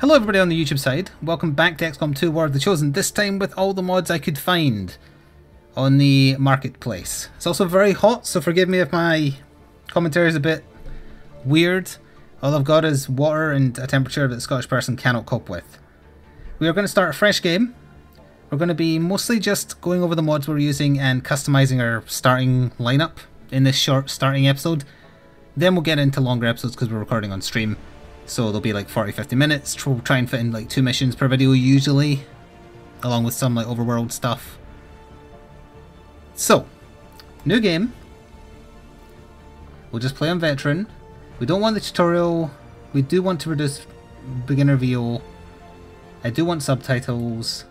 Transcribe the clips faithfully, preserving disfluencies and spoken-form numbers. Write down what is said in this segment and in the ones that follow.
Hello everybody on the YouTube side, welcome back to X COM two War of the Chosen, this time with all the mods I could find on the marketplace. It's also very hot, so forgive me if my commentary is a bit weird. All I've got is water and a temperature that the Scottish person cannot cope with. We are going to start a fresh game. We're going to be mostly just going over the mods we're using and customising our starting lineup in this short starting episode. Then we'll get into longer episodes because we're recording on stream. So they'll be like forty to fifty minutes. We'll try and fit in like two missions per video usually, along with some like overworld stuff. So, new game. We'll just play on veteran. We don't want the tutorial. We do want to reduce beginner V O. I do want subtitles.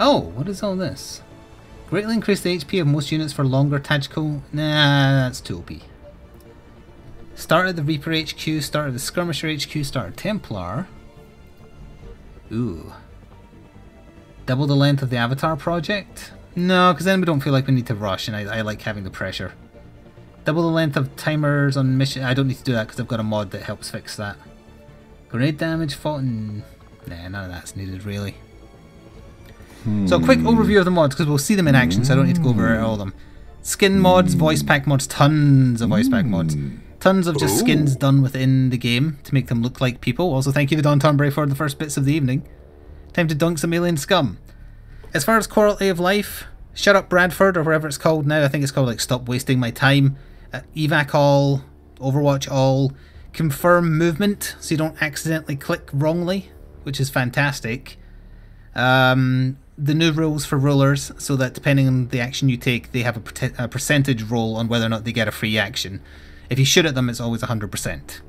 Oh, what is all this? Greatly increase the H P of most units for longer tactical. Nah, that's too O P. Start at the Reaper H Q, start at the Skirmisher H Q, start at Templar. Ooh. Double the length of the Avatar project? No, because then we don't feel like we need to rush, and I, I like having the pressure. Double the length of timers on mission. I don't need to do that because I've got a mod that helps fix that. Grenade damage, fault, and... Nah, none of that's needed really. Hmm. So a quick overview of the mods, because we'll see them in action, so I don't need to go over all of them. Skin mods, voice pack mods, tons of voice pack mods. Tons of just skins done within the game to make them look like people. Also, thank you to Don Tonbury for the first bits of the evening. Time to dunk some alien scum. As far as quality of life, shut up Bradford, or wherever it's called now. I think it's called like Stop Wasting My Time. Uh, evac all, Overwatch all, confirm movement so you don't accidentally click wrongly, which is fantastic. Um, the new rules for rulers, so that depending on the action you take, they have a, a percentage roll on whether or not they get a free action. If you shoot at them, it's always one hundred percent.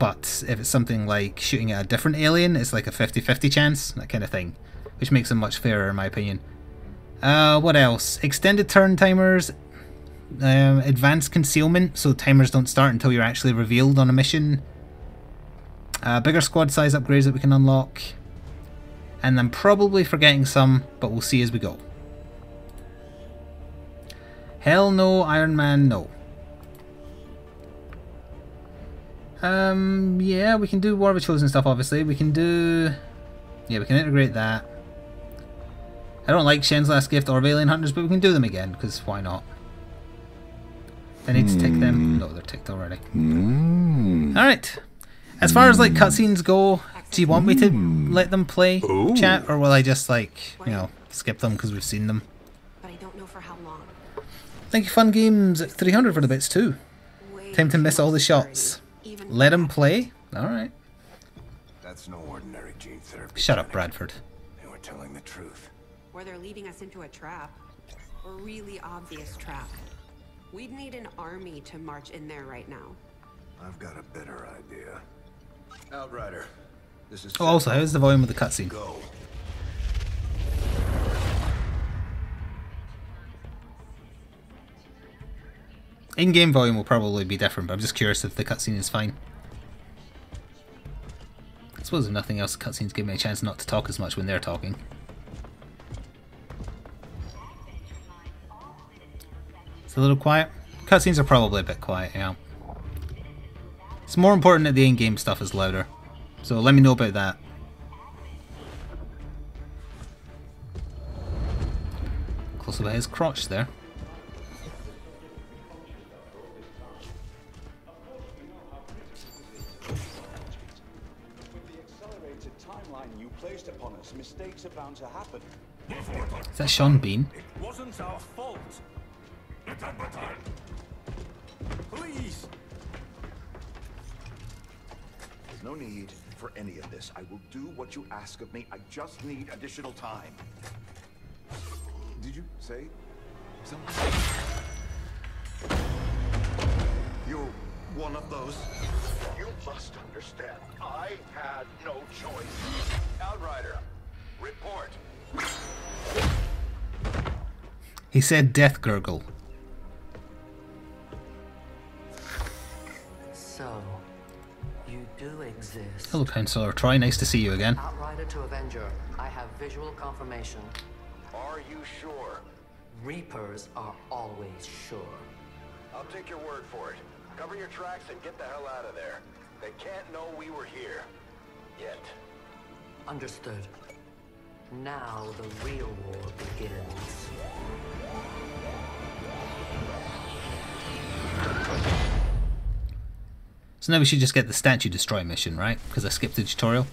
But if it's something like shooting at a different alien, it's like a fifty fifty chance, that kind of thing. Which makes them much fairer, in my opinion. Uh, what else? Extended turn timers. Um, advanced concealment, so timers don't start until you're actually revealed on a mission. Uh, bigger squad size upgrades that we can unlock. And I'm probably forgetting some, but we'll see as we go. Hell no, Iron Man no. Um, yeah, we can do War of the Chosen stuff, obviously. We can do... Yeah, we can integrate that. I don't like Shen's Last Gift or Alien Hunters, but we can do them again, because why not? I need to tick them. No, they're ticked already. Mm. Alright. As far as, like, cutscenes go, do you want me to let them play Ooh. chat, or will I just, like, you know, skip them because we've seen them? But I don't know for how long. Thank you, Fun Games at three hundred for the bits, too. Wait, time to miss all the shots. Let him play? Alright. That's no ordinary gene therapy. Shut up, Bradford. They were telling the truth. Or they're leading us into a trap. A really obvious trap. We'd need an army to march in there right now. I've got a better idea. Outrider. This is Oh, also, how's the volume of the cutscene? Go. In-game volume will probably be different, but I'm just curious if the cutscene is fine. I suppose if nothing else, cutscenes give me a chance not to talk as much when they're talking. It's a little quiet. Cutscenes are probably a bit quiet, yeah. It's more important that the in-game stuff is louder, so let me know about that. Close about his crotch there. Mistakes are bound to happen. Is that Sean Bean? It wasn't our fault. It's advertised. Please. There's no need for any of this. I will do what you ask of me. I just need additional time. Did you say something? You're one of those. You must understand. I had no choice. Outrider. Report. He said death gurgle. So, you do exist. Hello, Counselor Troy. Nice to see you again. Outrider to Avenger. I have visual confirmation. Are you sure? Reapers are always sure. I'll take your word for it. Cover your tracks and get the hell out of there. They can't know we were here. Yet. Understood. Now the real war begins. So now we should just get the statue destroy mission, right? Because I skipped the tutorial.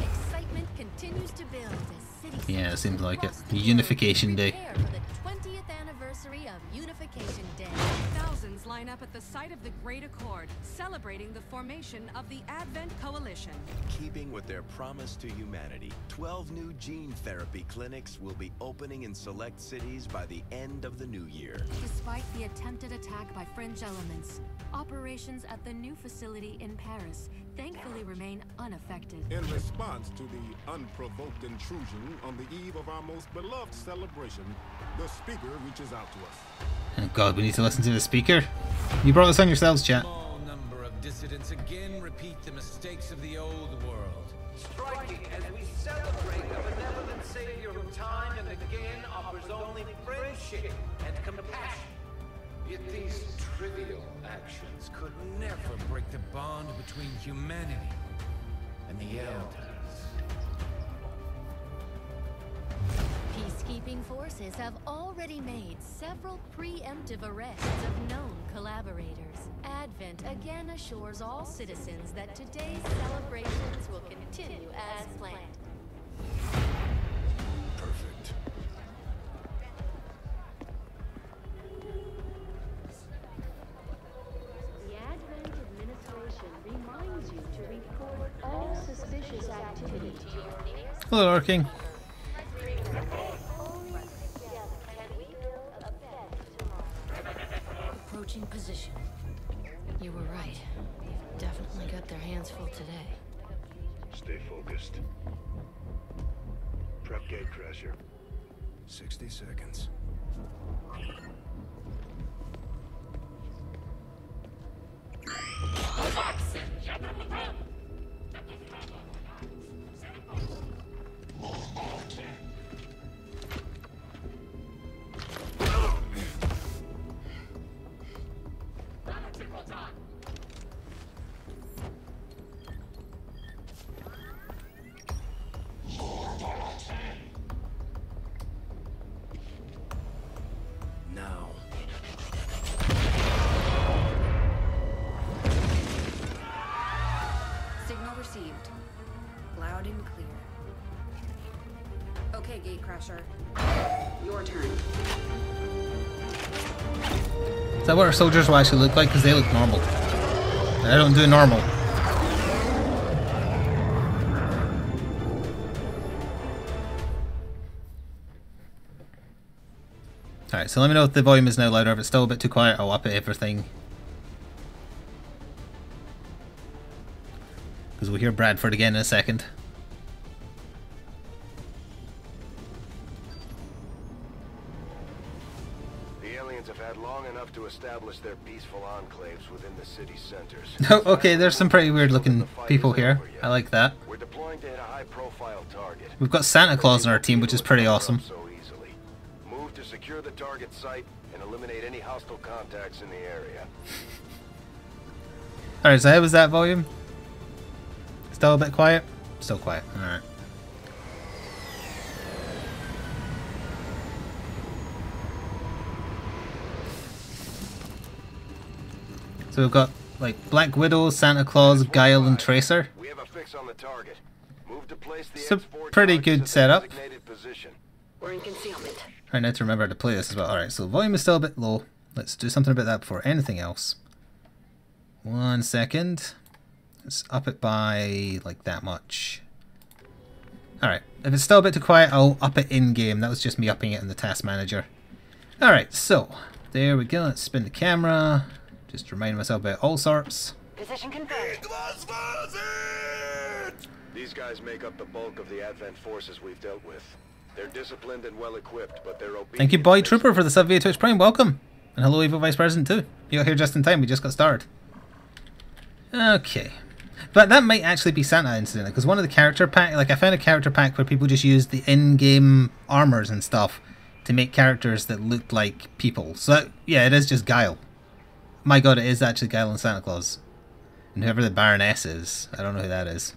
Excitement continues to build as cities. Yeah, it seems like it. Unification Day. For the twentieth anniversary of Unification Day. Thousands line up at the site of the Great Accord, celebrating the formation of the Advent Coalition. In keeping with their promise to humanity, twelve new gene therapy clinics will be opening in select cities by the end of the new year. Despite the attempted attack by fringe elements, operations at the new facility in Paris thankfully remain unaffected. In response to the unprovoked intrusion on the eve of our most beloved celebration, the speaker reaches out to us. Oh God, we need to listen to the speaker? You brought this on yourselves, chat. A small number of dissidents again repeat the mistakes of the old world. Striking as we celebrate the benevolent savior who time and again offers only friendship and compassion. Yet these trivial actions could never break the bond between humanity and the elders. Peacekeeping forces have already made several preemptive arrests of known collaborators. Advent again assures all citizens that today's celebrations will continue as planned. Perfect. The Advent administration reminds you to report all suspicious activity to your nearest. Hello, Arking. Approaching position. You were right. They've definitely got their hands full today. Stay focused. Prep gate Tracer. Sixty seconds. Is that what our soldiers will actually look like? Because they look normal. And I don't do normal. Alright, so let me know if the volume is now louder. If it's still a bit too quiet, I'll up it everything. Because we'll hear Bradford again in a second. Establish their peaceful enclaves within the city centers. Oh, okay, there's some pretty weird looking people here. I like that. We're deploying to hit a high profile target. We've got Santa Claus on our team, which is pretty awesome. So easily. Move to secure the target site and eliminate any hostile contacts in the area. Alright, so how was that volume? Still a bit quiet? Still quiet. Alright. So we've got like Black Widow, Santa Claus, Guile, and Tracer. We have a fix on the target. Move to place the it's a pretty good setup. We're in concealment. I need to remember how to play this as well. Alright, so the volume is still a bit low. Let's do something about that before anything else. One second. Let's up it by like that much. Alright, if it's still a bit too quiet, I'll up it in game. That was just me upping it in the task manager. Alright, so there we go. Let's spin the camera. Just remind myself about all sorts. Position confirmed. These guys make up the bulk of the Advent forces we've dealt with. They're disciplined and well equipped, but they're obedient. Thank you, Boy Trooper, for the sub via Twitch Prime. Welcome. And hello, Evil Vice President too. You got here just in time. We just got started. Okay, but that might actually be Santa incidentally, because one of the character pack, like I found a character pack where people just used the in-game armors and stuff to make characters that looked like people. So that, yeah, it is just Guile. my god, it is actually Kyle and Santa Claus. And whoever the Baroness is. I don't know who that is.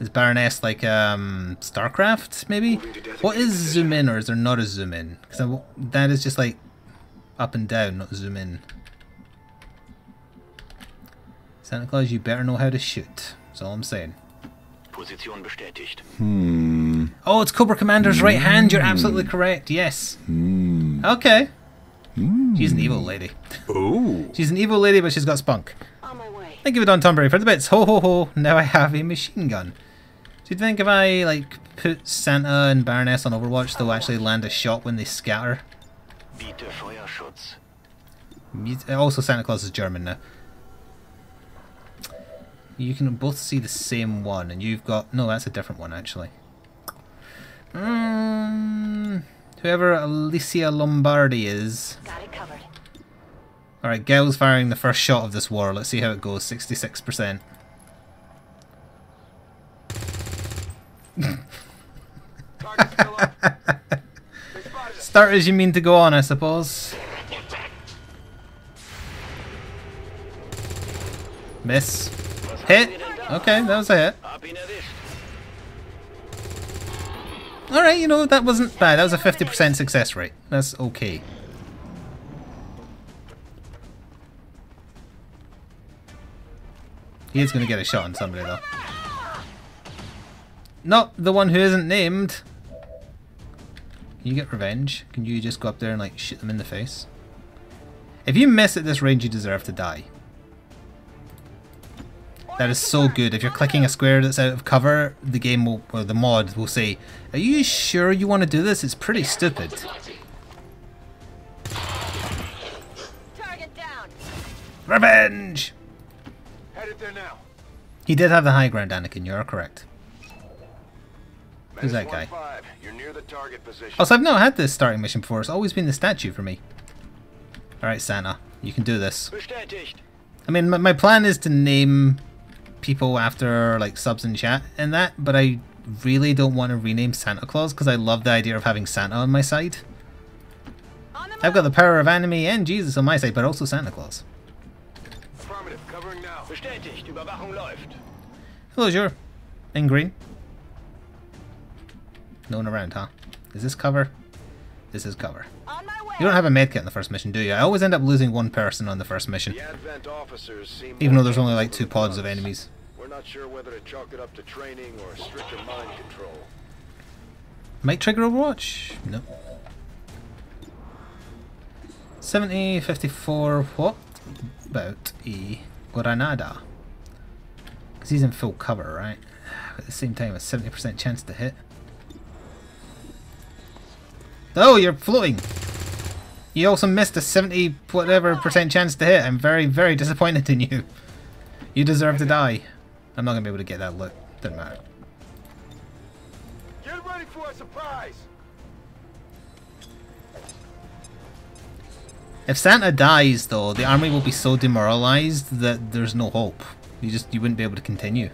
Is Baroness like, um, StarCraft, maybe? What is zoom in, or is there not a zoom in? Because that is just like up and down, not zoom in. Santa Claus, you better know how to shoot. That's all I'm saying. Position bestätigt. Hmm. Oh, it's Cobra Commander's right hand. You're absolutely correct. Yes. Hmm. Okay. Hmm. She's an evil lady. Oh. She's an evil lady, but she's got spunk. On my way. Thank you, Don Tombury, for the bits. Ho ho ho. Now I have a machine gun. Do you think if I like put Santa and Baroness on Overwatch, they'll actually land a shot when they scatter? Bitte Feuerschutz. Also, Santa Claus is German now. You can both see the same one, and you've got... No, that's a different one, actually. Mm, whoever Alicia Lombardi is... Got it covered. Alright, Gail's firing the first shot of this war. Let's see how it goes. sixty-six percent. Start as you mean to go on, I suppose. Miss. Hit. Okay, that was a hit. Alright, you know, that wasn't bad. That was a fifty percent success rate. That's okay. He is going to get a shot on somebody, though. Not the one who isn't named. Can you get revenge? Can you just go up there and, like, shoot them in the face? If you miss at this range, you deserve to die. That is so good. If you're clicking a square that's out of cover, the game will, or the mod will say, "Are you sure you want to do this? It's pretty stupid." Target down. Revenge! Headed there now. He did have the high ground, Anakin. You are correct. Who's that guy? You're near the target position. Also, I've not had this starting mission before. It's always been the statue for me. All right, Santa, you can do this. I mean, my, my plan is to name people after like subs in chat and that, but I really don't want to rename Santa Claus because I love the idea of having Santa on my side. On I've got the power of anime and Jesus on my side, but also Santa Claus. Affirmative, covering now. Bestätigt, Überwachung läuft. Hello, sure. In green. No one around, huh? Is this cover? This is cover. On my way. You don't have a medkit in the first mission, do you? I always end up losing one person on the first mission. The even though there's only like two pods of enemies. We're not sure whether to chalk it up to training or stricter mind control. Might trigger Overwatch? No. seventy, fifty-four, what about E Granada? Because he's in full cover, right? At the same time, a seventy percent chance to hit. Oh, you're floating! You also missed a seventy whatever percent chance to hit. I'm very, very disappointed in you. You deserve to die. I'm not going to be able to get that look. Doesn't matter. Get ready for a surprise! If Santa dies, though, the army will be so demoralized that there's no hope. You just, you wouldn't be able to continue.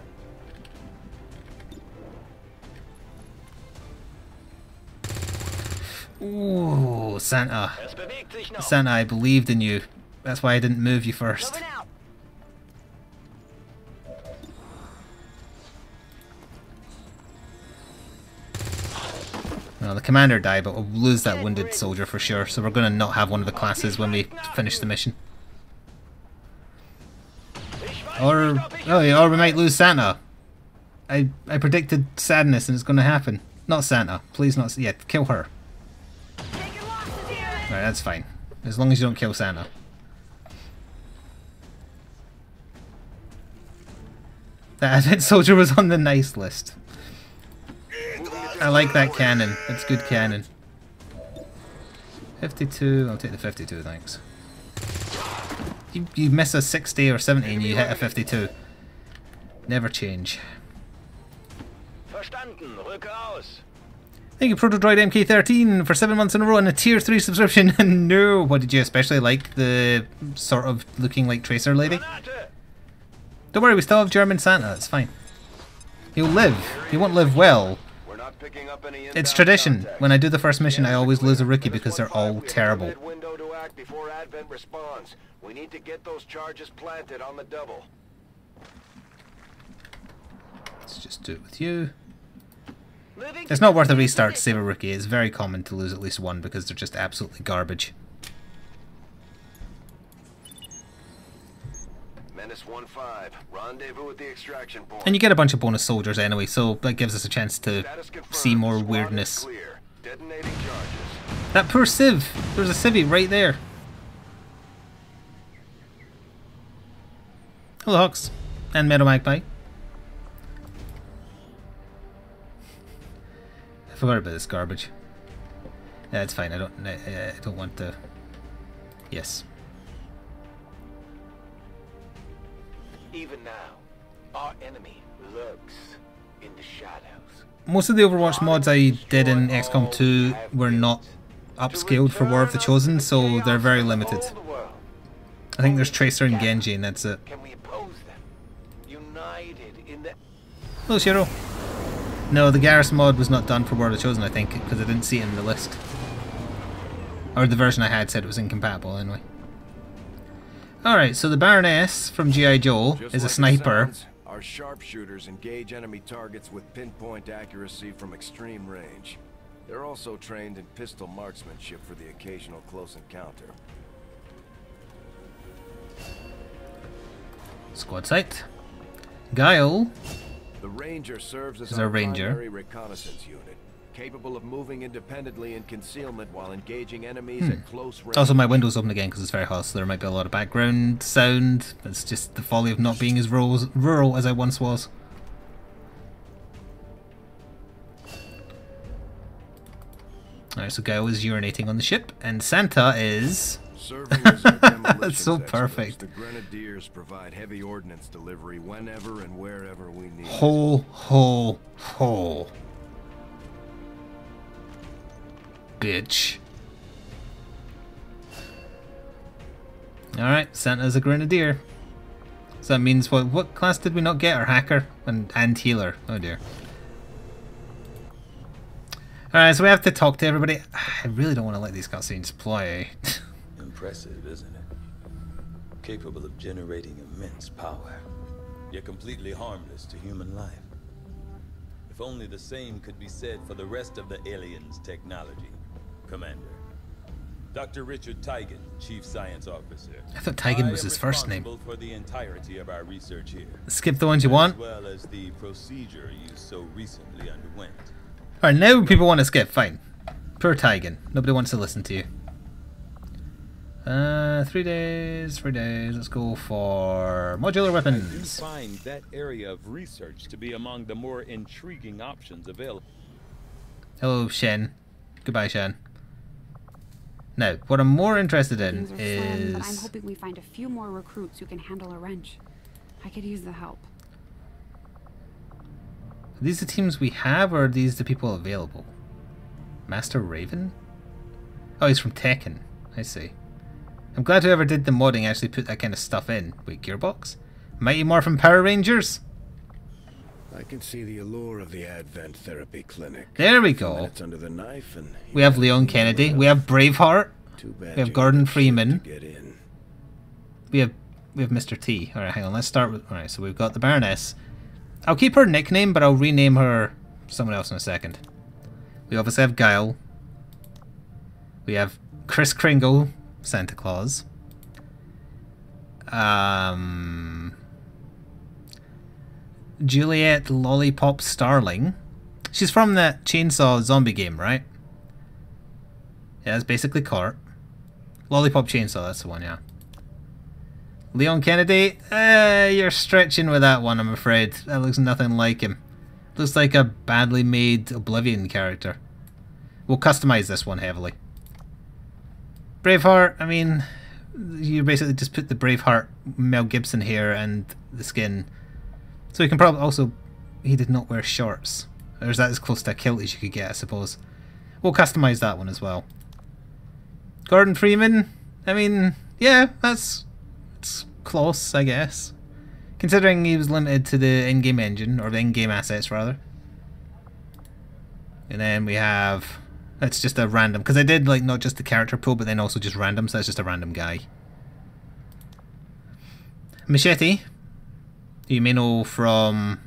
Ooh, Santa. Santa, I believed in you. That's why I didn't move you first. Well, the commander died, but we'll lose that wounded soldier for sure, so we're going to not have one of the classes when we finish the mission. Or, oh yeah, or we might lose Santa. I, I predicted sadness and it's going to happen. Not Santa. Please not. Yeah, kill her. Alright, that's fine. As long as you don't kill Santa. That Advent Soldier was on the nice list. I like that cannon. That's good cannon. fifty-two. I'll take the fifty-two, thanks. You, you miss a sixty or seventy and you hit a fifty-two. Never change. Verstanden. Rücke aus. Thank you, Protodroid M K thirteen, for seven months in a row and a tier three subscription. And no, what did you especially like? The sort of looking like Tracer lady? Don't worry, we still have German Santa, it's fine. He'll live. He won't live well. It's tradition. When I do the first mission, I always lose a rookie because they're all terrible. attack before Advent responds. We need to get those charges planted on the double. Let's just do it with you. It's not worth a restart to save a rookie. It's very common to lose at least one because they're just absolutely garbage. Menace one five, rendezvous at the extraction point. And you get a bunch of bonus soldiers anyway, so that gives us a chance to see more weirdness. Detonating charges. That poor Civ! There's a Civvy right there. Hello, Hawks. And Meadow Magpie. I forgot about this garbage. Yeah, it's fine. I don't. I, I don't want to. Yes. Even now, our enemy lurks in the shadows. Most of the Overwatch mods I did in X COM two were not upscaled for War of the Chosen, so they're very limited. I think there's Tracer and Genji and that's it. Hello Shiro! No, the Garrus mod was not done for War of the Chosen, I think, because I didn't see it in the list. Or the version I had said it was incompatible anyway. Alright, so the Baroness from G I Joe is a sniper. Our sharpshooters engage enemy targets with pinpoint accuracy from extreme range. They're also trained in pistol marksmanship for the occasional close encounter. Squad sight. Guile. The Ranger serves as our primary reconnaissance unit, capable of moving independently in concealment while engaging enemies hmm. at close range. Also, my window's open again because it's very hot, so there might be a lot of background sound. It's just the folly of not being as rural, rural as I once was. Alright, so Gao is urinating on the ship, and Santa is... That's so perfect. The Grenadiers provide heavy ordnance delivery whenever and wherever we need. Ho, ho, ho. Bitch. Alright, Santa's a Grenadier. So that means what what class did we not get? Our hacker and, and healer. Oh dear. Alright, so we have to talk to everybody. I really don't want to let these cutscenes play. Impressive, isn't it? Capable of generating immense power. Yet completely harmless to human life. If only the same could be said for the rest of the aliens' technology. Commander, Doctor Richard Tigan, Chief Science Officer. I thought Tigan was his first name. For the entirety of our research here. Skip the ones you want. As well as the procedure you so recently underwent. All right, now people want to skip. Fine. Poor Tigan. Nobody wants to listen to you. Uh, three days, three days. Let's go for modular weapons. I do find that area of research to be among the more intriguing options available. Hello, Shen. Goodbye, Shen. Now, what I'm more interested in is... Fun, I'm hoping we find a few more recruits who can handle a wrench. I could use the help. Are these the teams we have, or are these the people available? Master Raven? Oh, he's from Tekken. I see. I'm glad whoever did the modding actually put that kind of stuff in. Wait, Gearbox? Mighty Morphin Power Rangers? I can see the allure of the Advent Therapy Clinic. There we go. Under the knife and we have Leon Kennedy. We have Braveheart. We have Gordon Freeman. We have we have Mister T. All right, hang on. Let's start with. All right, so we've got the Baroness. I'll keep her nickname, but I'll rename her someone else in a second. We obviously have Guile. We have Chris Kringle, Santa Claus. Um. Juliet Lollipop Starling. She's from that Chainsaw Zombie game, right? Yeah, that's basically Cart. Lollipop Chainsaw, that's the one, yeah. Leon Kennedy, eh, you're stretching with that one, I'm afraid. That looks nothing like him. Looks like a badly made Oblivion character. We'll customize this one heavily. Braveheart, I mean, you basically just put the Braveheart Mel Gibson hair and the skin. So he can probably also, he did not wear shorts. Or is that as close to a kilt as you could get, I suppose. We'll customise that one as well. Gordon Freeman, I mean, yeah, that's, that's close, I guess. Considering he was limited to the in-game engine, or the in-game assets rather. And then we have That's just a random, because I did like not just the character pool, but then also just random, so that's just a random guy. Machete. You may know from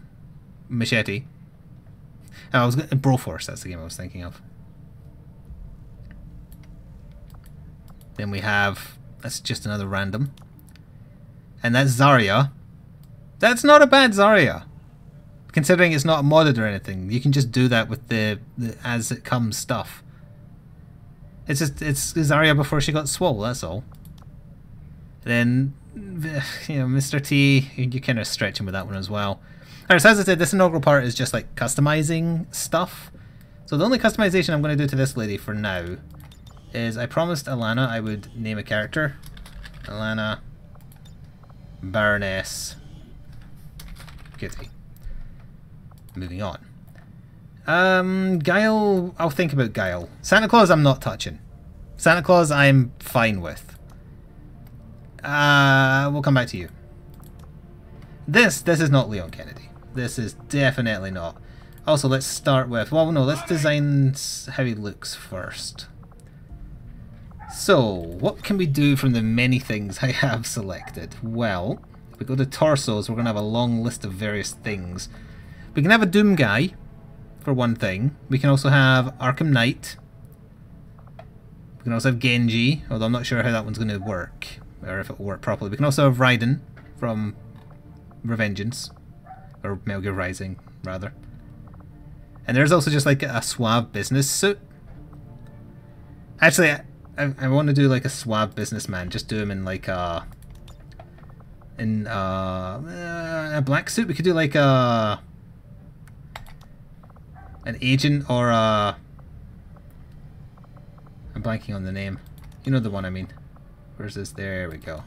Machete. Oh, I was gonna, Broforce, that's the game I was thinking of. Then we have, that's just another random. And that's Zarya. That's not a bad Zarya. Considering it's not modded or anything, you can just do that with the, the as it comes stuff. It's just it's Zarya before she got swole. That's all. Then, you know, Mister T, you're kind of stretching with that one as well. All right, so as I said, this inaugural part is just like customizing stuff. So the only customization I'm going to do to this lady for now is I promised Alana I would name a character. Alana Baroness Kitty. Moving on. Um, Guile, I'll think about Guile. Santa Claus I'm not touching. Santa Claus I'm fine with. Uh, we'll come back to you. This, this is not Leon Kennedy. This is definitely not. Also, let's start with, well no, let's design how he looks first. So, what can we do from the many things I have selected? Well, if we go to torsos, we're going to have a long list of various things. We can have a Doom guy, for one thing. We can also have Arkham Knight. We can also have Genji, although I'm not sure how that one's going to work, or if it will work properly. We can also have Raiden from Revengeance, or Metal Gear Rising, rather. And there's also just like a suave business suit. Actually, I, I, I want to do like a suave businessman, just do him in like a... in a, a black suit. We could do like a... an agent or a... I'm blanking on the name. You know the one I mean. Where's this? There we go.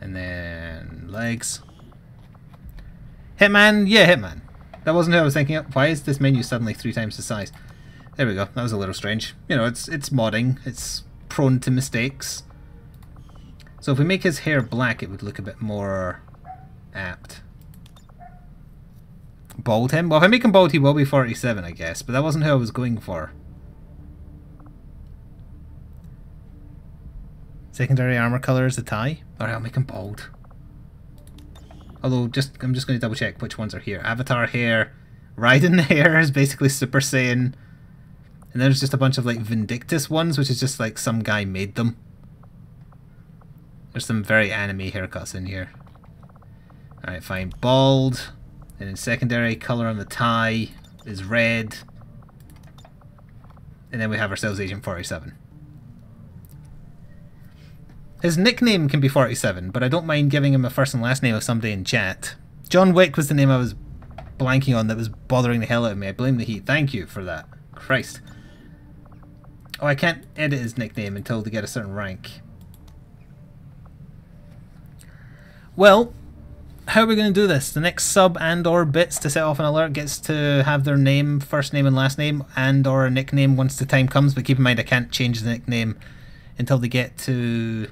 And then... legs. Hitman? Yeah, Hitman. That wasn't who I was thinking of. Why is this menu suddenly three times the size? There we go. That was a little strange. You know, it's it's modding. It's prone to mistakes. So if we make his hair black, it would look a bit more apt. Bald him? Well, if I make him bald, he will be forty-seven, I guess. But that wasn't who I was going for. Secondary armor color is a tie. Alright, I'll make him bald. Although, just I'm just going to double check which ones are here. Avatar hair. Raiden hair is basically Super Saiyan. And there's just a bunch of, like, Vindictus ones, which is just, like, some guy made them. There's some very anime haircuts in here. Alright, fine. Bald. And then secondary colour on the tie is red. And then we have ourselves Agent forty-seven. His nickname can be forty-seven, but I don't mind giving him a first and last name of somebody in chat. John Wick was the name I was blanking on that was bothering the hell out of me. I blame the heat. Thank you for that. Christ. Oh, I can't edit his nickname until they get a certain rank. Well... how are we going to do this? The next sub and or bits to set off an alert gets to have their name, first name and last name, and or a nickname once the time comes, but keep in mind I can't change the nickname until they get to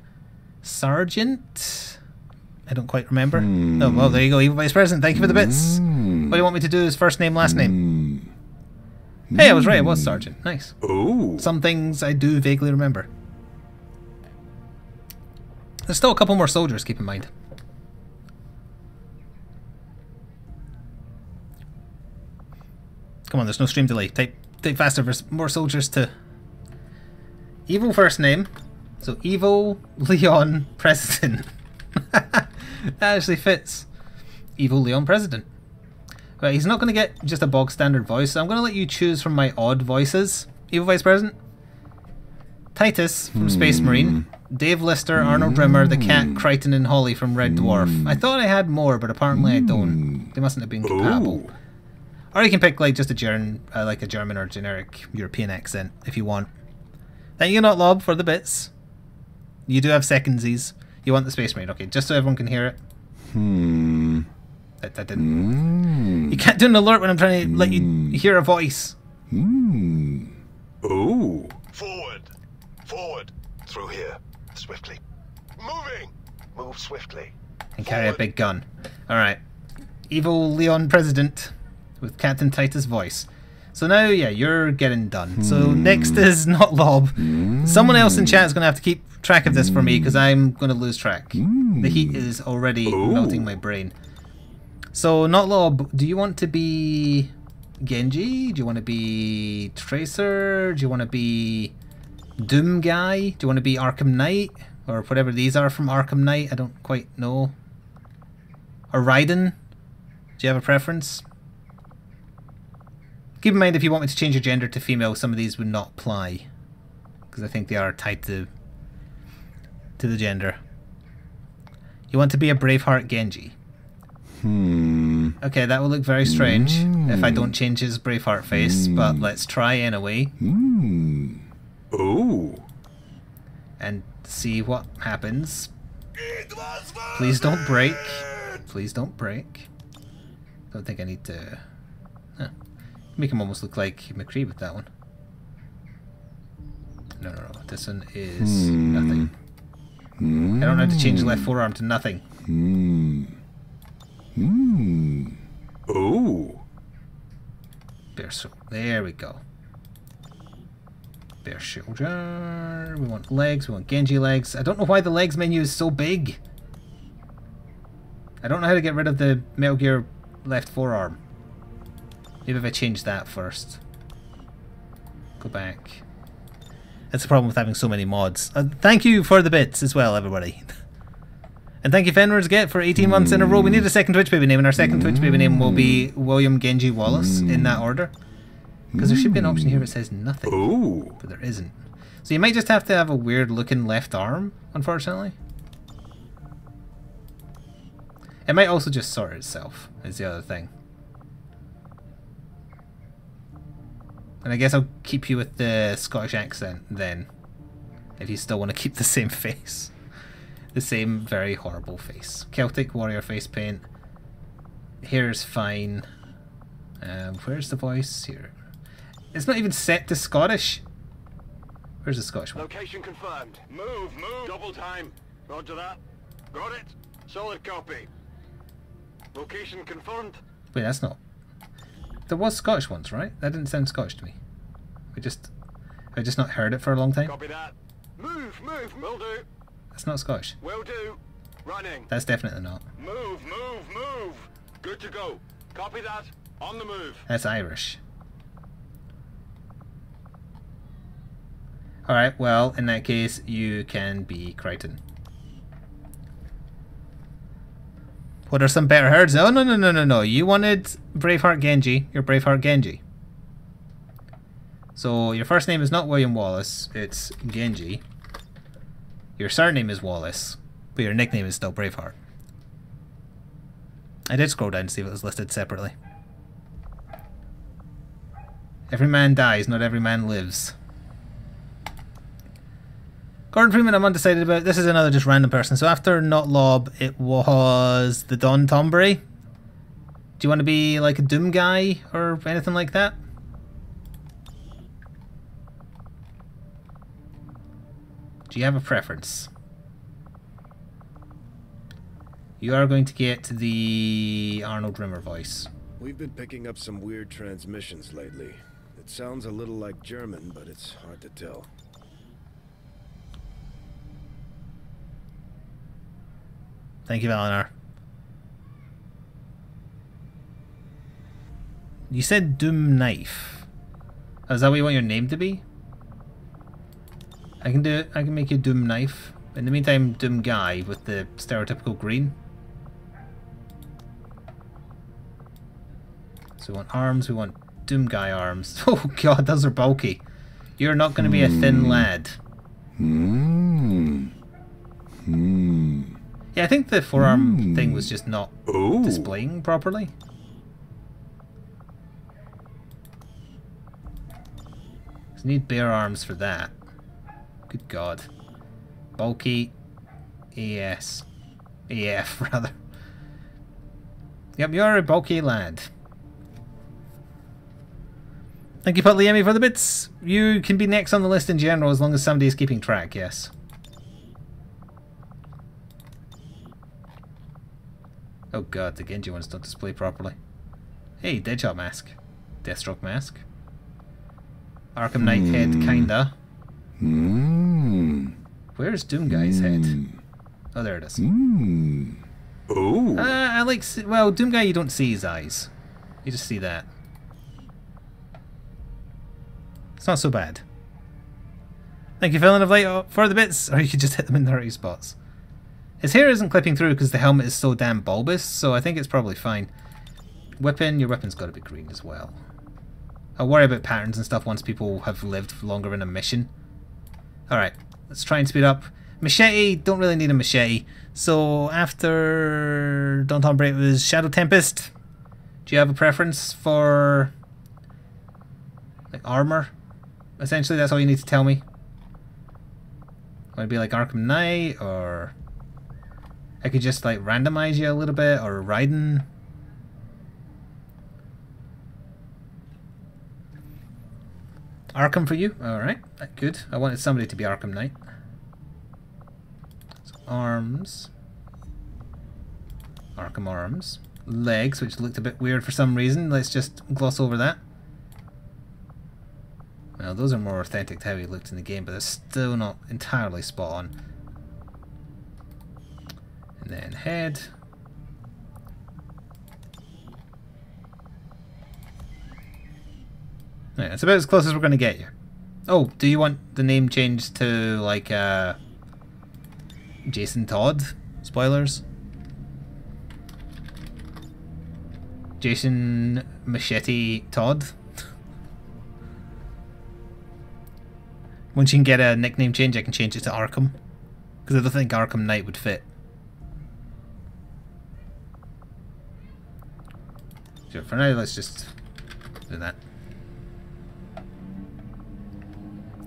Sergeant? I don't quite remember. Mm. Oh, well, there you go, Evil Vice President, thank you for the bits. Mm. What do you want me to do is first name, last name. Mm. Hey, I was right, it was Sergeant. Nice. Ooh. Some things I do vaguely remember. There's still a couple more soldiers, keep in mind. Come on, there's no stream delay. Type, type faster for more soldiers to... Evil first name. So Evil Leon President. That actually fits. Evil Leon President. But he's not going to get just a bog standard voice, so I'm going to let you choose from my odd voices. Evil Vice President. Titus from Space Marine. Dave Lister, Arnold Rimmer, The Cat, Crichton and Holly from Red Dwarf. I thought I had more, but apparently I don't. They mustn't have been compatible. Ooh. Or you can pick like just a German, uh, like a German or generic European accent if you want. Thank you, Not Lob, for the bits. You do have secondsies. You want the Space Marine, okay? Just so everyone can hear it. Hmm. That, that didn't. Mm. You can't do an alert when I'm trying to mm. let you hear a voice. Hmm. Oh. Forward, forward, through here, swiftly. Moving, move swiftly. And carry forward. A big gun. All right. Evil Leon President. With Captain Titus' voice. So now, yeah, you're getting done. So next is not Lob. Someone else in chat is going to have to keep track of this for me because I'm going to lose track. The heat is already oh. melting my brain. So not Lob, do you want to be Genji? Do you want to be Tracer? Do you want to be Doom Guy? Do you want to be Arkham Knight? Or whatever these are from Arkham Knight, I don't quite know. Or Raiden? Do you have a preference? Keep in mind if you want me to change your gender to female, some of these would not apply. Because I think they are tied to, to the gender. You want to be a Braveheart Genji. Hmm. Okay, that will look very strange mm. if I don't change his Braveheart face, mm. but let's try anyway. Mm. Oh. And see what happens. Please don't break. Please don't break. Don't think I need to... Huh. Make him almost look like McCree with that one. No, no, no. This one is mm. nothing. Mm. I don't have to change the left forearm to nothing. Mm. Mm. Oh. Bear shoulder. There we go. Bear shoulder. We want legs. We want Genji legs. I don't know why the legs menu is so big. I don't know how to get rid of the Metal Gear left forearm. Maybe if I change that first. Go back. That's the problem with having so many mods. Uh, thank you for the bits as well, everybody. And thank you, Fenrir's Get, for eighteen months in a row. We need a second Twitch baby name, and our second Twitch baby name will be William Genji Wallace, in that order. Because there should be an option here that says nothing. Ooh. But there isn't. So you might just have to have a weird-looking left arm, unfortunately. It might also just sort itself, is the other thing. And I guess I'll keep you with the Scottish accent then, if you still want to keep the same face. The same very horrible face. Celtic warrior face paint. Hair is fine. Um, where's the voice here? It's not even set to Scottish. Where's the Scottish one? Location confirmed. Move, move. Double time. Roger that. Got it. Solid copy. Location confirmed. Wait, that's not. There was Scottish ones, right? That didn't sound Scottish to me. I just, I just not heard it for a long time. Copy that. Move, move, will do. That's not Scottish. Will do. Running. That's definitely not. Move, move, move. Good to go. Copy that. On the move. That's Irish. All right. Well, in that case, you can be Crichton. What are some better herds? Oh, no, no, no, no, no. You wanted Braveheart Genji. You're Braveheart Genji. So your first name is not William Wallace. It's Genji. Your surname is Wallace. But your nickname is still Braveheart. I did scroll down to see if it was listed separately. Every man dies, not every man lives. Gordon Freeman, I'm undecided about. This is another just random person. So after Not Lob, it was the Don Tombury. Do you want to be like a Doom Guy or anything like that? Do you have a preference? You are going to get the Arnold Rimmer voice. We've been picking up some weird transmissions lately. It sounds a little like German, but it's hard to tell. Thank you, Eleanor. You said Doom Knife. Oh, is that what you want your name to be? I can do it. I can make you Doom Knife. In the meantime, Doom Guy with the stereotypical green. So we want arms. We want Doom Guy arms. Oh god, those are bulky. You're not going to be a thin lad. Hmm. Hmm. Yeah, I think the forearm mm. thing was just not Ooh. displaying properly. So need bare arms for that. Good god. Bulky. A S. A F, rather. Yep, you're a bulky lad. Thank you, Putley Emmy, for the bits. You can be next on the list in general as long as somebody is keeping track, yes. Oh god, the Genji ones don't display properly. Hey, Deadshot mask. Deathstroke mask. Arkham Knight mm. head, kinda. Mm. Where's Doom Guy's mm. head? Oh, there it is. Mm. Oh. Uh, I like. Well, Doom Guy, you don't see his eyes. You just see that. It's not so bad. Thank you, Villain of Light, for the bits, or you could just hit them in the right spots. His hair isn't clipping through because the helmet is so damn bulbous, so I think it's probably fine. Weapon, your weapon's got to be green as well. I'll worry about patterns and stuff once people have lived longer in a mission. Alright, let's try and speed up. Machete, don't really need a machete. So after Daunton Break was Shadow Tempest. Do you have a preference for like armor? Essentially, that's all you need to tell me. Would it be like Arkham Knight, or I could just like randomize you a little bit, or Raiden? Arkham for you? Alright, good. I wanted somebody to be Arkham Knight. So arms. Arkham arms. Legs, which looked a bit weird for some reason. Let's just gloss over that. Well, those are more authentic to how he looked in the game, but they're still not entirely spot on. And then head. Yeah, it's about as close as we're going to get you. Oh, do you want the name changed to, like, uh, Jason Todd? Spoilers. Jason Machete Todd. Once you can get a nickname change, I can change it to Arkham. Because I don't think Arkham Knight would fit. So for now, let's just do that.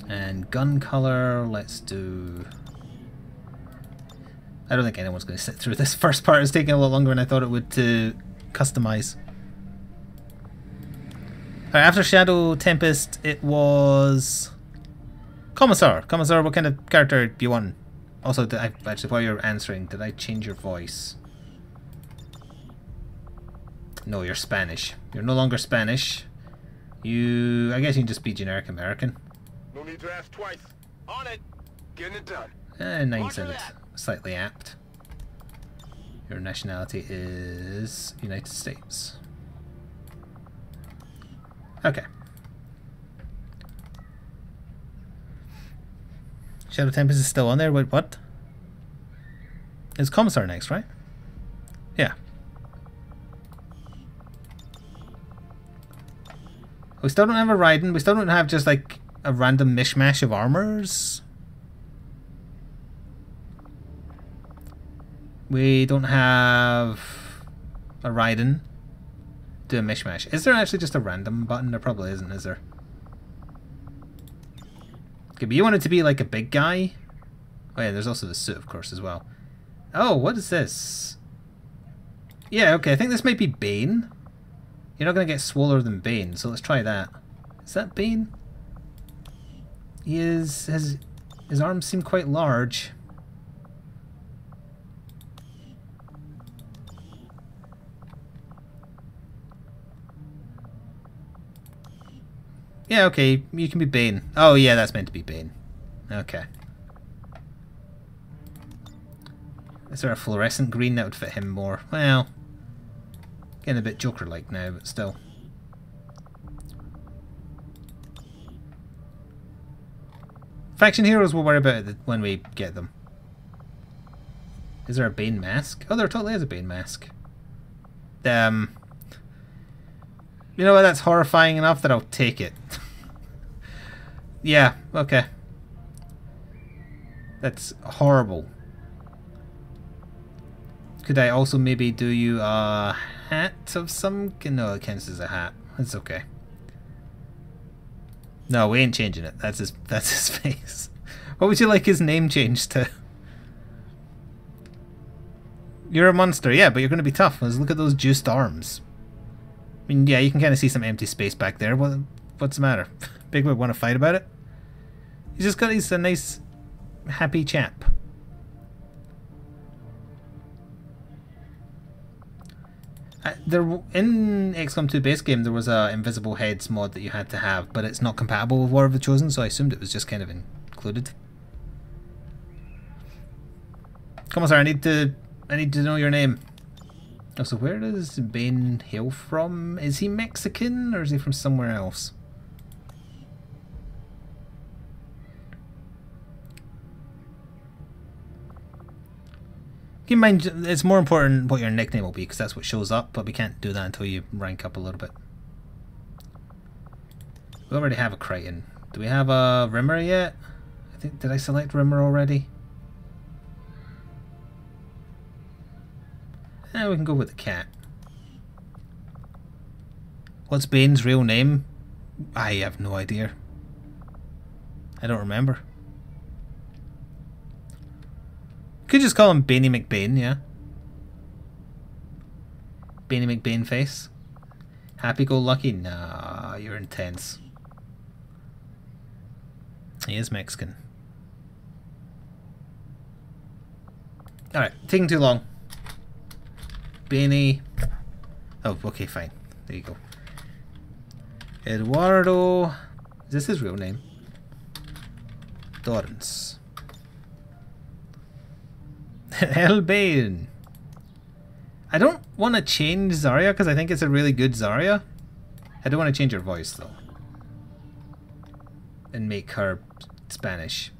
And gun color, let's do... I don't think anyone's going to sit through this first part. It's taking a lot longer than I thought it would to customize. Alright, after Shadow Tempest, it was... Commissar! Commissar, what kind of character do you want? Also, did I, actually, while you're answering, did I change your voice? No, you're Spanish. You're no longer Spanish. You... I guess you can just be generic American. No need to ask twice. On it. Getting it done. Eh, nine sounded slightly apt. Your nationality is United States. Okay. Shadow Tempest is still on there. Wait, what? It's Commissar next, right? Yeah. We still don't have a Raiden. We still don't have just like a random mishmash of armors. We don't have a Raiden. Do a mishmash. Is there actually just a random button? There probably isn't, is there? Okay, but you want it to be like a big guy? Oh yeah, there's also the suit, of course, as well. Oh, what is this? Yeah, okay, I think this might be Bane. You're not going to get swoller than Bane, so let's try that. Is that Bane? He is, his, his arms seem quite large. Yeah, okay, you can be Bane. Oh yeah, that's meant to be Bane. Okay. Is there a fluorescent green that would fit him more? Well, getting a bit Joker-like now, but still. Faction heroes, we'll worry about it when we get them. Is there a Bane mask? Oh, there totally is a Bane mask. Um, you know what? That's horrifying enough that I'll take it. Yeah, okay. That's horrible. Could I also maybe do you a hat of some... No, it counts as a hat. That's okay. No, we ain't changing it. That's his, that's his face. What would you like his name changed to? You're a monster, yeah, but you're going to be tough. Let's look at those juiced arms. I mean, yeah, you can kind of see some empty space back there. What, what's the matter? Big would want to fight about it? He's just got, he's a nice, happy chap. there in X COM two base game there was a invisible heads mod that you had to have, but it's not compatible with War of the Chosen, so I assumed it was just kind of included. Commissar, I need to I need to know your name. Also, where does Bane hail from? Is he Mexican or is he from somewhere else? Keep in mind, it's more important what your nickname will be, because that's what shows up, but we can't do that until you rank up a little bit. We already have a Crichton. Do we have a Rimmer yet? I think, did I select Rimmer already? Eh, we can go with the Cat. What's Bane's real name? I have no idea. I don't remember. Could just call him Benny McBain, yeah. Benny McBain face. Happy-go-lucky? Nah, you're intense. He is Mexican. Alright, taking too long. Benny. Oh, okay, fine. There you go. Eduardo. Is this his real name? Dorrance. Hell Bane. I don't want to change Zarya because I think it's a really good Zarya. I don't want to change her voice though. And make her Spanish.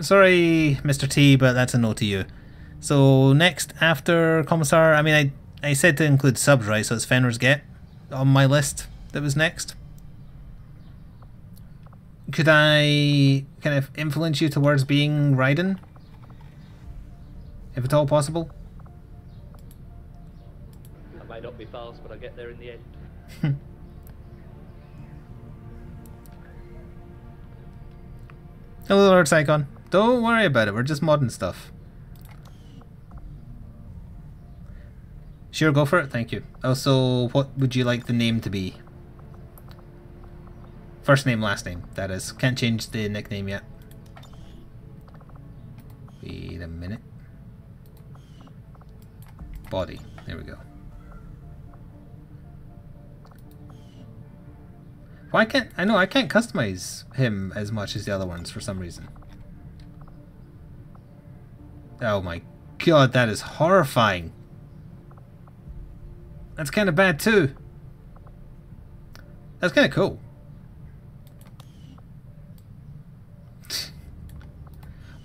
Sorry, Mister T, but that's a no to you. So next after Commissar, I mean I, I said to include subs, right? So it's Fenrir's Get on my list that was next. Could I kind of influence you towards being Raiden? If at all possible? I might not be fast, but I'll get there in the end. Hello, Lord Psychon. Don't worry about it, we're just modding stuff. Sure, go for it, thank you. Also, what would you like the name to be? First name, last name, that is. Can't change the nickname yet. Wait a minute. Body, there we go. Why can't, I know I can't customize him as much as the other ones for some reason. Oh my god, that is horrifying. That's kind of bad too. That's kind of cool.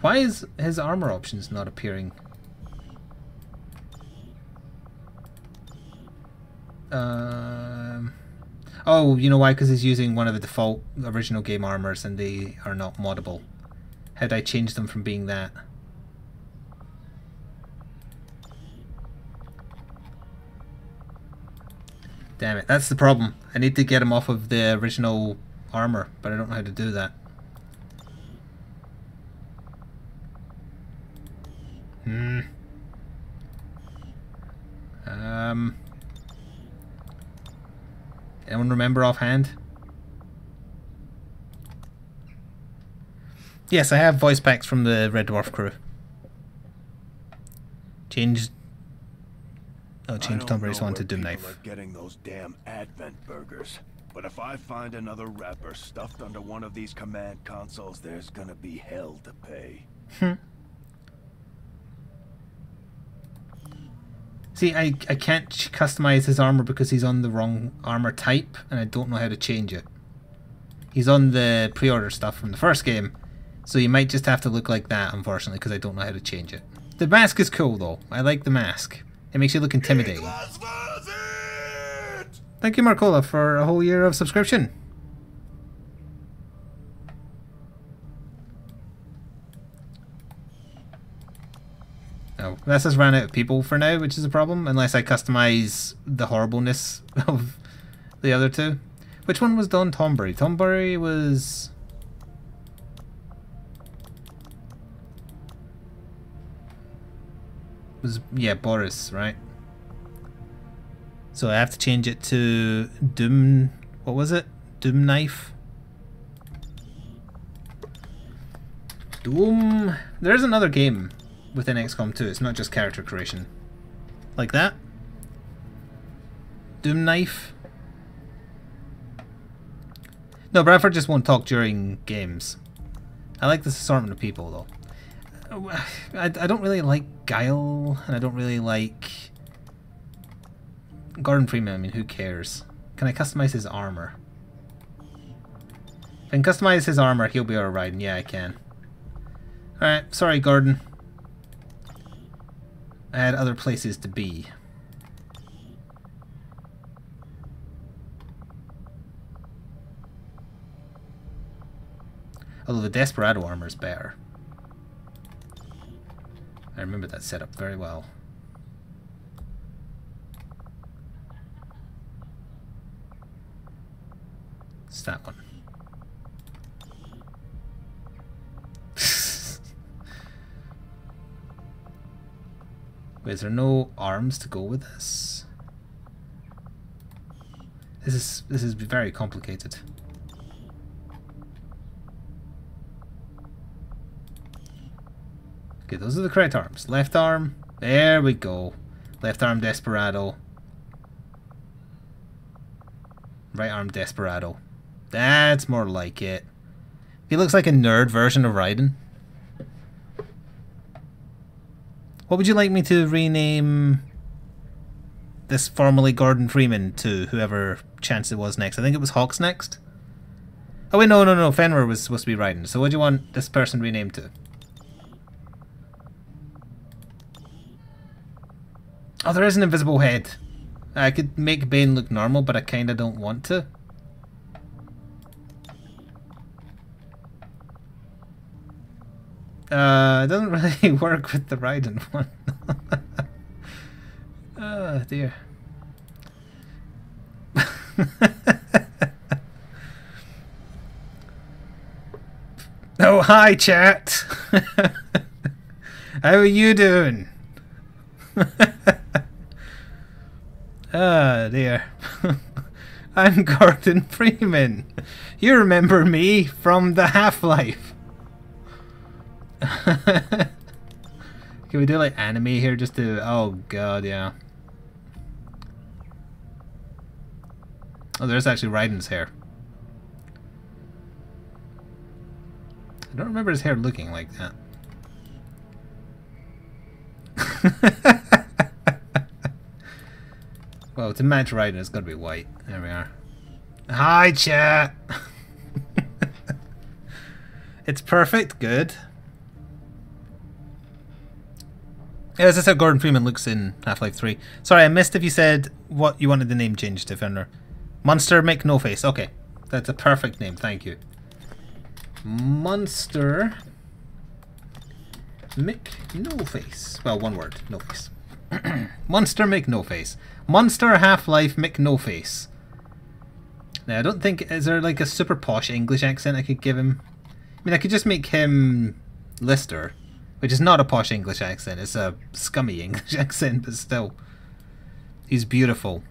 Why is his armor options not appearing? Um, oh, you know why? Because he's using one of the default original game armors and they are not moddable. Had I changed them from being that? Damn it, that's the problem. I need to get him off of the original armor, but I don't know how to do that. Hmm. Um. Anyone remember offhand? Yes, I have voice packs from the Red Dwarf crew. Changed. Oh, changed Tom Brady's one to Doom Knife. Getting those damn Advent burgers. But if I find another wrapper stuffed under one of these command consoles, there's gonna be hell to pay. Hmm. See, I, I can't customize his armor because he's on the wrong armor type and I don't know how to change it. He's on the pre-order stuff from the first game, so you might just have to look like that, unfortunately, because I don't know how to change it. The mask is cool though. I like the mask. It makes you look intimidating. Thank you, Marcola, for a whole year of subscription. Oh, that's just ran out of people for now, which is a problem, unless I customize the horribleness of the other two. Which one was Don Tombury? Tombury was... was... yeah, Boris, right? So I have to change it to Doom... what was it? Doom Knife? Doom... There is another game within X COM two. It's not just character creation. Like that. Doom knife. No, Bradford just won't talk during games. I like this assortment of people, though. I, I don't really like Guile, and I don't really like Gordon Freeman. I mean, who cares? Can I customize his armor? If I can customize his armor, he'll be alright riding. Yeah, I can. Alright, sorry, Gordon. I had other places to be. Although the Desperado armor is better. I remember that setup very well. It's that one. Wait, is there no arms to go with this? This is this is very complicated. Okay, those are the correct arms. Left arm, there we go. Left arm Desperado. Right arm Desperado. That's more like it. He looks like a nerd version of Raiden. What would you like me to rename this formerly Gordon Freeman to, whoever chance it was next? I think it was Hawks next? Oh wait, no, no, no, Fenrir was supposed to be Raiden. So what do you want this person renamed to? Oh, there is an invisible head. I could make Bane look normal, but I kinda don't want to. Uh, it doesn't really work with the Raiden one. Oh dear. Oh, hi chat! How are you doing? Ah, oh, dear. I'm Gordon Freeman. You remember me from the Half-Life. Can we do like anime here just to... Oh god, yeah. Oh, there's actually Raiden's hair. I don't remember his hair looking like that. Well, to match Raiden, it's got to be white. There we are. Hi, chat! It's perfect. Good. Yeah, this is how Gordon Freeman looks in Half-Life three. Sorry, I missed if you said what you wanted the name changed to, Fenrir. Monster McNoface. Okay. That's a perfect name. Thank you. Monster McNoface. Well, one word. No face. Monster McNoface. Monster Half-Life McNoface. Now, I don't think... Is there like a super posh English accent I could give him? I mean, I could just make him Lister, which is not a posh English accent. It's a scummy English accent, but still. He's beautiful.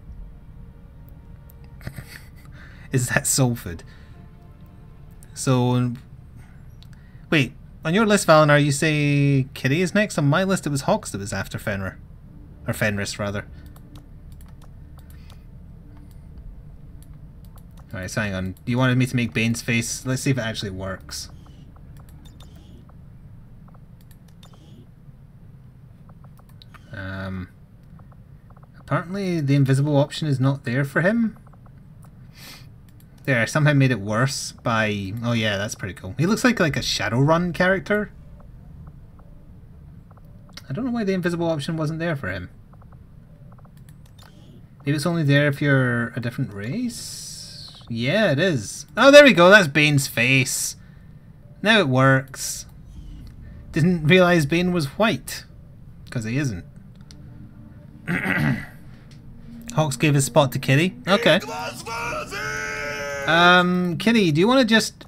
Is that soul food? So... Wait, on your list, Valinar, you say Kitty is next? On my list, it was Hawks that was after Fenrir. Or Fenris, rather. Alright, so hang on. You wanted me to make Bane's face? Let's see if it actually works. Um, apparently the invisible option is not there for him. There, I somehow made it worse by... Oh yeah, that's pretty cool. He looks like like a Shadowrun character. I don't know why the invisible option wasn't there for him. Maybe it's only there if you're a different race? Yeah, it is. Oh, there we go. That's Bane's face. Now it works. Didn't realize Bane was white. Because he isn't. Hawks gave his spot to Kitty. Okay. Um, Kitty, do you want to just...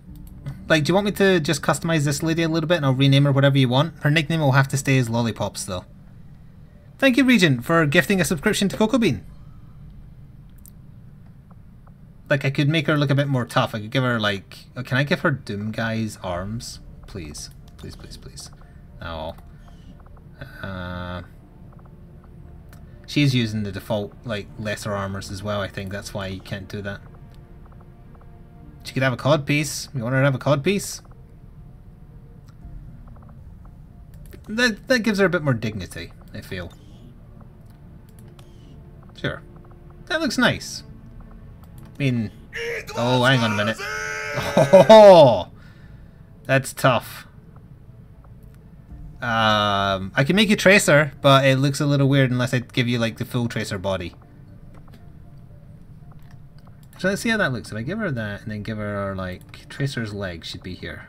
Like, do you want me to just customize this lady a little bit and I'll rename her whatever you want? Her nickname will have to stay as Lollipops, though. Thank you, Regent, for gifting a subscription to Cocoa Bean. Like, I could make her look a bit more tough. I could give her, like... Oh, can I give her Doom Guy's arms? Please. Please, please, please. No. She's using the default, like, lesser armors as well, I think. That's why you can't do that. She could have a cod piece. You want her to have a cod piece? That, that gives her a bit more dignity, I feel. Sure. That looks nice. I mean... Oh, hang on a minute. Oh! That's tough. Um, I can make you Tracer, but it looks a little weird unless I give you, like, the full Tracer body. So let's see how that looks. If I give her that and then give her, like, Tracer's leg should be here.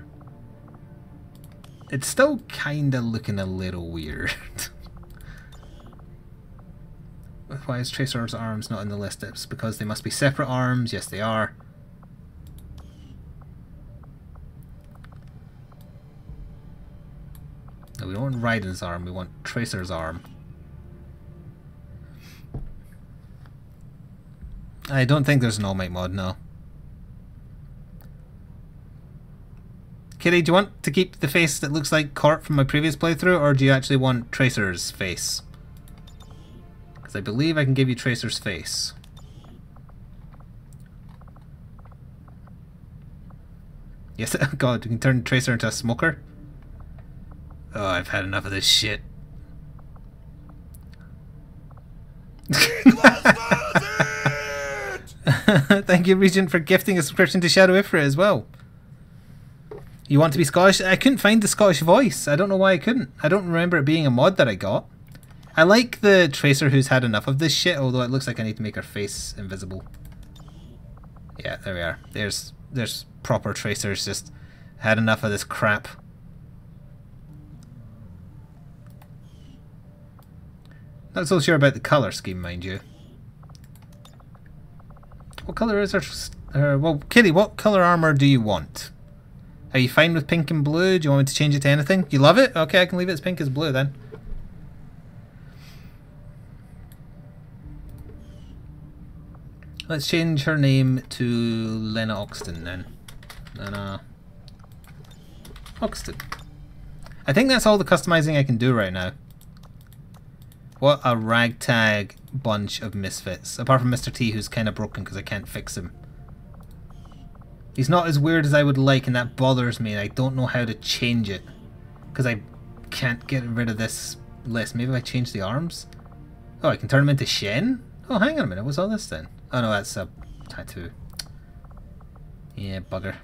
It's still kinda looking a little weird. Why is Tracer's arms not in the list? It's because they must be separate arms. Yes, they are. No, we don't want Raiden's arm, we want Tracer's arm. I don't think there's an All Might mod, no. Kitty, do you want to keep the face that looks like Corp from my previous playthrough, or do you actually want Tracer's face? Because I believe I can give you Tracer's face. Yes, oh god, we can turn Tracer into a smoker? Oh, I've had enough of this shit. Thank you, Regent, for gifting a subscription to Shadow Ifrit as well. You want to be Scottish? I couldn't find the Scottish voice. I don't know why I couldn't. I don't remember it being a mod that I got. I like the Tracer who's had enough of this shit, although it looks like I need to make her face invisible. Yeah, there we are. There's, there's proper Tracers, just had enough of this crap. Not so sure about the colour scheme, mind you. What colour is her, her... Well, Kitty, what colour armour do you want? Are you fine with pink and blue? Do you want me to change it to anything? You love it? Okay, I can leave it as pink as blue then. Let's change her name to Lena Oxton then. Lena... Oxton. I think that's all the customising I can do right now. What a ragtag bunch of misfits. Apart from Mister T, who's kind of broken because I can't fix him. He's not as weird as I would like, and that bothers me. And I don't know how to change it. Because I can't get rid of this list. Maybe if I change the arms? Oh, I can turn him into Shen? Oh, hang on a minute. What's all this then? Oh no, that's a tattoo. Yeah, bugger.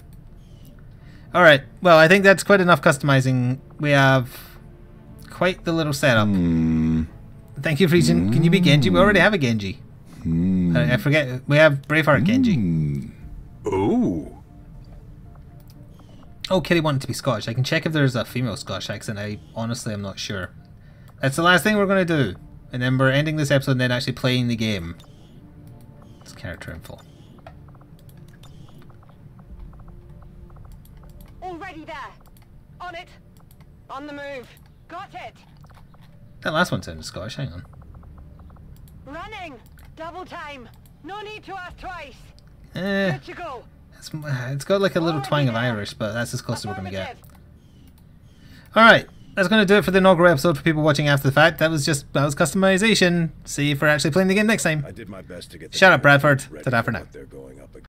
Alright, well, I think that's quite enough customizing. We have quite the little setup. Mm. Thank you, Friesen. Can you be Genji? We already have a Genji. Mm. I, I forget. We have Braveheart mm. Genji. Oh. Oh, Kitty wanted to be Scottish. I can check if there's a female Scottish accent. I honestly am not sure. That's the last thing we're going to do. And then we're ending this episode and then actually playing the game. It's character info. Already there. On it. On the move. Got it. That last one sounded Scottish, hang on. Running! Double time! No need to ask twice! Eh, good to go. It's, it's got like a little twang of Irish, but that's as close as we're going to get. Alright, that's going to do it for the inaugural episode for people watching after the fact. That was just, that was customization. See if we're actually playing the game next time. I did my best to get Shout out Bradford. Ta-da for now.